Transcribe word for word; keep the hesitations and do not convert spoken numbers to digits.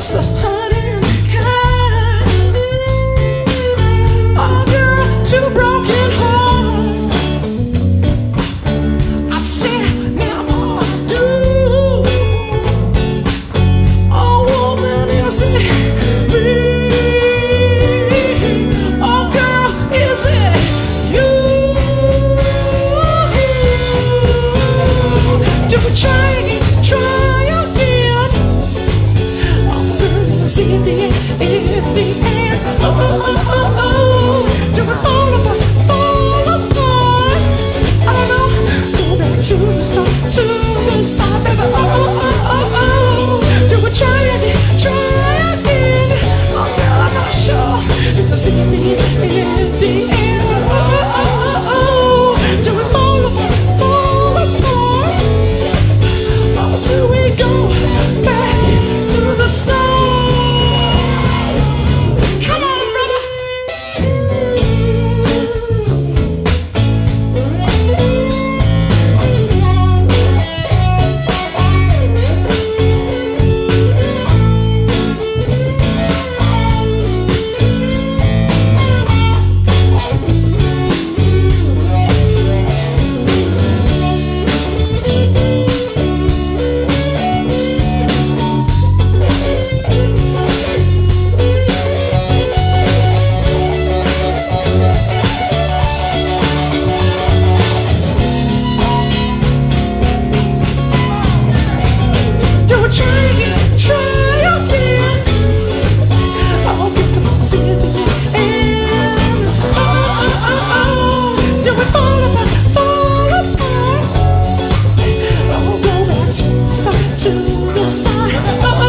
just a hurting kind. Oh girl, two broken hearts. I said, now all I do. Oh woman, is it me? Oh girl, is it you? Do try, try. In the air, in the air, oh, oh, oh, oh, oh. Do it fall apart, fall apart. I don't know, go back to the start, to the start, baby, oh, oh, oh, oh, oh. Do it, try again, try again. Oh, girl, I'm not sure. It's in the air, in the air, oh, oh, oh, oh. Do it, fall apart, fall apart. Oh, do we go back to the start? To the star.